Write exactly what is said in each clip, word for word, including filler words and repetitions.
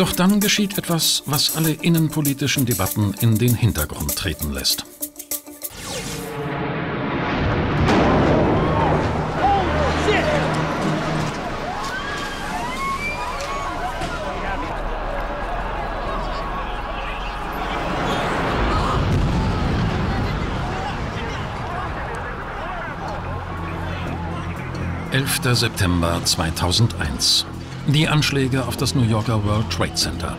Doch dann geschieht etwas, was alle innenpolitischen Debatten in den Hintergrund treten lässt. elfter September zweitausendeins. Die Anschläge auf das New Yorker World Trade Center.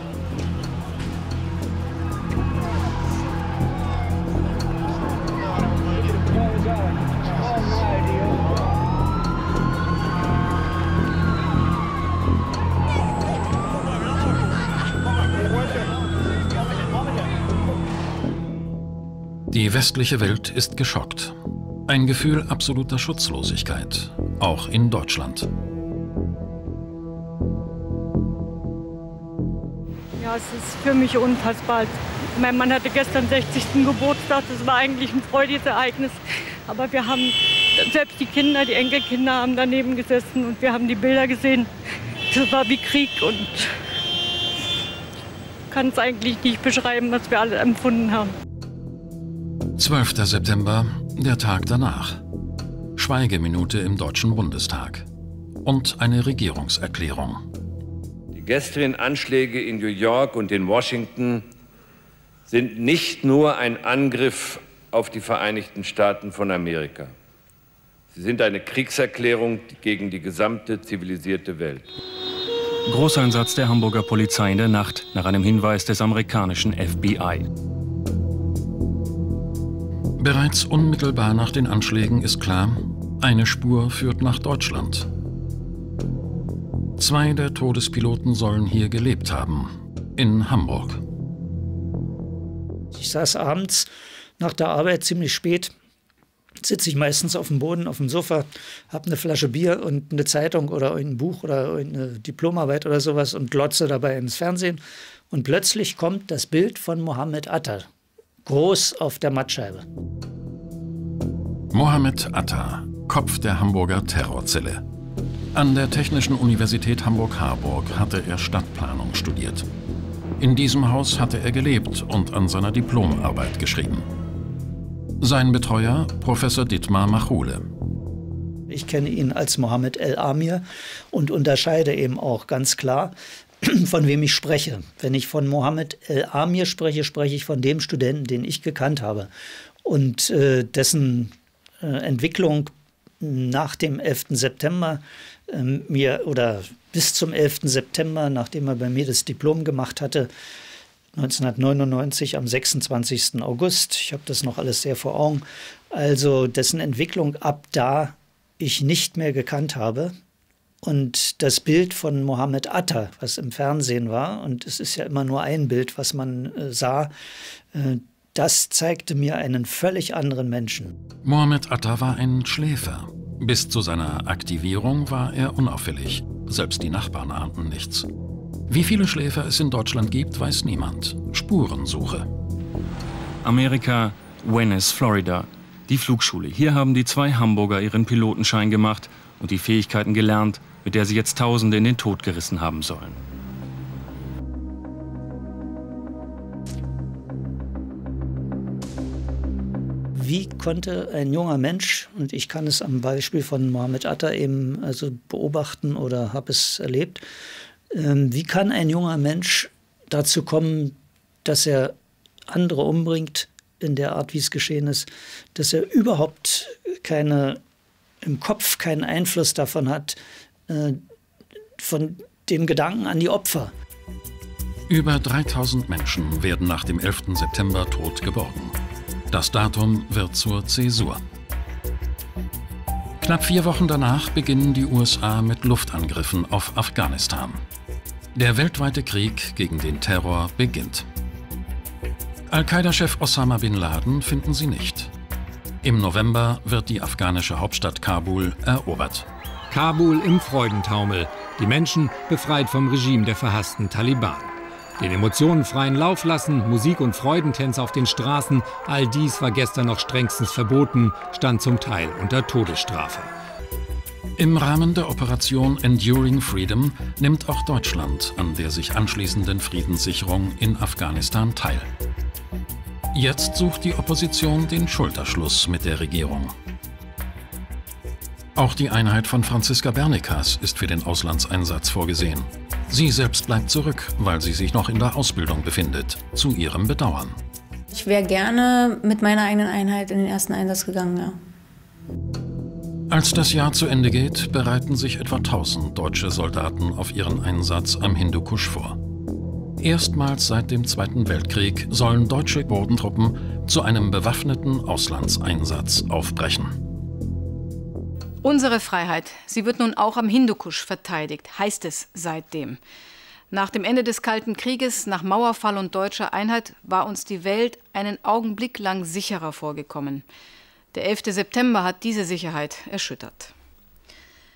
Die westliche Welt ist geschockt. Ein Gefühl absoluter Schutzlosigkeit, auch in Deutschland. Ja, es ist für mich unfassbar. Mein Mann hatte gestern sechzigsten Geburtstag, das war eigentlich ein freudiges Ereignis. Aber wir haben, selbst die Kinder, die Enkelkinder haben daneben gesessen und wir haben die Bilder gesehen. Das war wie Krieg und ich kann es eigentlich nicht beschreiben, was wir alle empfunden haben. zwölfter September, der Tag danach. Schweigeminute im Deutschen Bundestag und eine Regierungserklärung. Die gestrigen Anschläge in New York und in Washington sind nicht nur ein Angriff auf die Vereinigten Staaten von Amerika. Sie sind eine Kriegserklärung gegen die gesamte zivilisierte Welt. Großeinsatz der Hamburger Polizei in der Nacht nach einem Hinweis des amerikanischen F B I. Bereits unmittelbar nach den Anschlägen ist klar, eine Spur führt nach Deutschland. Zwei der Todespiloten sollen hier gelebt haben, in Hamburg. Ich saß abends nach der Arbeit ziemlich spät, sitze ich meistens auf dem Boden, auf dem Sofa, habe eine Flasche Bier und eine Zeitung oder ein Buch oder eine Diplomarbeit oder sowas und glotze dabei ins Fernsehen. Und plötzlich kommt das Bild von Mohammed Atta. Groß auf der Mattscheibe. Mohammed Atta, Kopf der Hamburger Terrorzelle. An der Technischen Universität Hamburg-Harburg hatte er Stadtplanung studiert. In diesem Haus hatte er gelebt und an seiner Diplomarbeit geschrieben. Sein Betreuer, Professor Dittmar Machule. Ich kenne ihn als Mohammed El Amir und unterscheide eben auch ganz klar, von wem ich spreche. Wenn ich von Mohammed El Amir spreche, spreche ich von dem Studenten, den ich gekannt habe und äh, dessen äh, Entwicklung nach dem elften September äh, mir oder bis zum elften September, nachdem er bei mir das Diplom gemacht hatte, neunzehnhundertneunundneunzig am sechsundzwanzigsten August. Ich habe das noch alles sehr vor Augen. Also dessen Entwicklung ab da ich nicht mehr gekannt habe. Und das Bild von Mohammed Atta, was im Fernsehen war, und es ist ja immer nur ein Bild, was man äh, sah, äh, das zeigte mir einen völlig anderen Menschen. Mohammed Atta war ein Schläfer. Bis zu seiner Aktivierung war er unauffällig. Selbst die Nachbarn ahnten nichts. Wie viele Schläfer es in Deutschland gibt, weiß niemand. Spurensuche. Amerika, Venice, Florida. Die Flugschule. Hier haben die zwei Hamburger ihren Pilotenschein gemacht und die Fähigkeiten gelernt, mit der sie jetzt Tausende in den Tod gerissen haben sollen. Wie konnte ein junger Mensch, und ich kann es am Beispiel von Mohammed Atta eben also beobachten oder habe es erlebt, wie kann ein junger Mensch dazu kommen, dass er andere umbringt in der Art, wie es geschehen ist, dass er überhaupt keine im Kopf keinen Einfluss davon hat, äh, von dem Gedanken an die Opfer. Über dreitausend Menschen werden nach dem elften September tot geborgen. Das Datum wird zur Zäsur. Knapp vier Wochen danach beginnen die U S A mit Luftangriffen auf Afghanistan. Der weltweite Krieg gegen den Terror beginnt. Al-Qaida-Chef Osama bin Laden finden sie nicht. Im November wird die afghanische Hauptstadt Kabul erobert. Kabul im Freudentaumel. Die Menschen befreit vom Regime der verhassten Taliban. Den Emotionen freien Lauf lassen, Musik und Freudentänze auf den Straßen, all dies war gestern noch strengstens verboten, stand zum Teil unter Todesstrafe. Im Rahmen der Operation Enduring Freedom nimmt auch Deutschland an der sich anschließenden Friedenssicherung in Afghanistan teil. Jetzt sucht die Opposition den Schulterschluss mit der Regierung. Auch die Einheit von Franziska Bernikas ist für den Auslandseinsatz vorgesehen. Sie selbst bleibt zurück, weil sie sich noch in der Ausbildung befindet, zu ihrem Bedauern. Ich wäre gerne mit meiner eigenen Einheit in den ersten Einsatz gegangen, ja. Als das Jahr zu Ende geht, bereiten sich etwa tausend deutsche Soldaten auf ihren Einsatz am Hindukusch vor. Erstmals seit dem Zweiten Weltkrieg sollen deutsche Bodentruppen zu einem bewaffneten Auslandseinsatz aufbrechen. Unsere Freiheit, sie wird nun auch am Hindukusch verteidigt, heißt es seitdem. Nach dem Ende des Kalten Krieges, nach Mauerfall und deutscher Einheit, war uns die Welt einen Augenblick lang sicherer vorgekommen. Der elfte September hat diese Sicherheit erschüttert.